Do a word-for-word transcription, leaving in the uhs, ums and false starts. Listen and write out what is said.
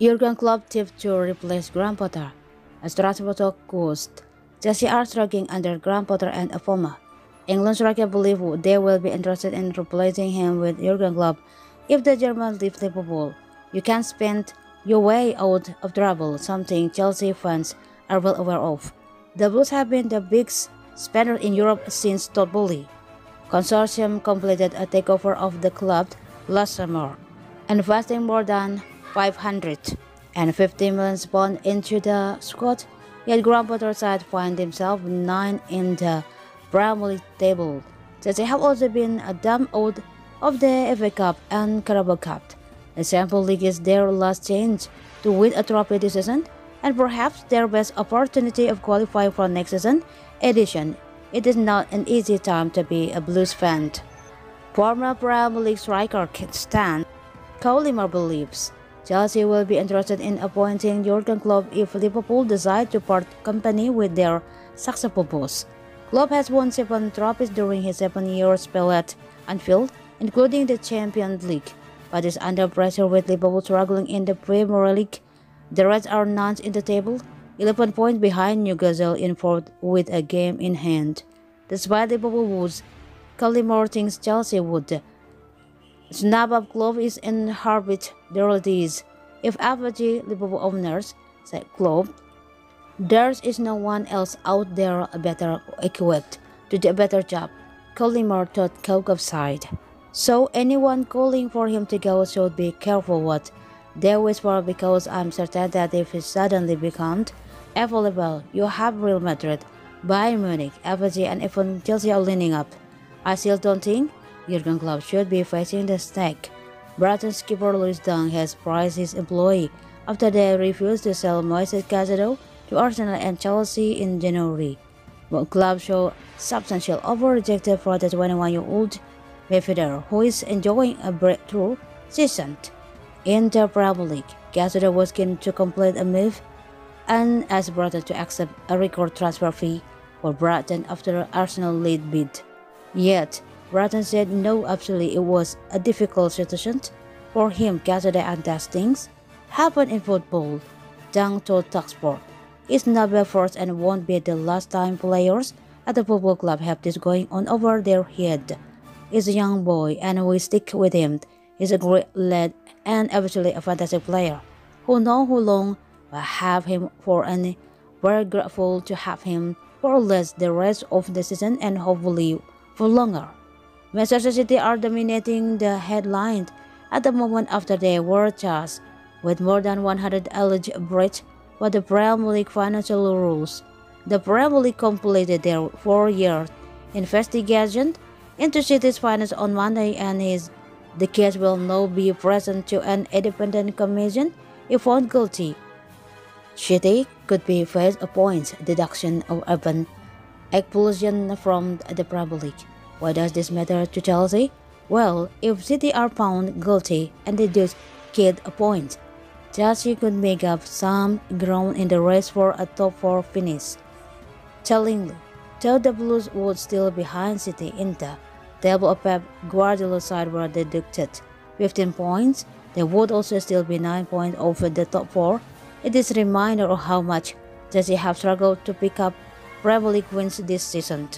Jurgen Klopp tipped to replace Graham Potter. As transfer talk cost, Chelsea are struggling under Graham Potter and AFOMA. England striker believe they will be interested in replacing him with Jurgen Klopp if the German leave Liverpool. You can spend your way out of trouble, something Chelsea fans are well aware of. The Blues have been the biggest spender in Europe since Tottenham Consortium completed a takeover of the club last summer, investing more than five hundred and fifty million pounds into the squad, yet Graham Potter's side find themselves nine in the Premier League table. They have also been dumped out of the F A Cup and Carabao Cup. The Champions League is their last chance to win a trophy this season, and perhaps their best opportunity of qualifying for next season edition. It is not an easy time to be a Blues fan. Former Premier League striker Stan Collymore believes Chelsea will be interested in appointing Jurgen Klopp if Liverpool decide to part company with their successful boss. Klopp has won seven trophies during his seven-year spell at Anfield, including the Champions League, but is under pressure with Liverpool struggling in the Premier League. The Reds are ninth in the table, eleven points behind Newcastle in fourth with a game in hand. Despite Liverpool woes, Collymore thinks Chelsea would snap up Klopp is in heartbeat the realities. If F G Liverpool owners, said Klopp, there is no one else out there better equipped to do a better job. Collymore taught Klopp offside. So anyone calling for him to go should be careful what they wish for, because I'm certain that if he suddenly becomes available, you have Real Madrid, Bayern Munich, F G and even Chelsea are lining up. I still don't think Jurgen Klopp should be facing the stake. Brighton's keeper Louis Dunn has priced his employee after they refused to sell Moises Casado to Arsenal and Chelsea in January. But club showed substantial over-rejected for the twenty-one-year-old midfielder, who is enjoying a breakthrough season in the Premier League. Casado was keen to complete a move and asked Brighton to accept a record transfer fee for Brighton after Arsenal lead bid. Yet, Brighton said no, absolutely it was a difficult situation for him. Casado and those things happen in football, Dunn told TalkSport. It's not the first and won't be the last time players at the football club have this going on over their head. He's a young boy and we stick with him. He's a great lad and eventually a fantastic player. Who knows how long I have him for, and we're grateful to have him for less the rest of the season and hopefully for longer. Manchester City are dominating the headline at the moment after they were charged with more than one hundred alleged breaches for the Premier League financial rules. The Premier League completed their four-year investigation into City's finance on Monday, and his, the case will now be presented to an independent commission. If found guilty, City could be faced a points deduction or even expulsion from the Premier League. Why does this matter to Chelsea? Well, if City are found guilty and deduced get a point, Chelsea could make up some ground in the race for a top four finish. Tellingly, though the Blues would still be behind City in the table, of Pep Guardiola's side were deducted fifteen points, they would also still be nine points over the top four. It is a reminder of how much Chelsea have struggled to pick up Premier League wins this season.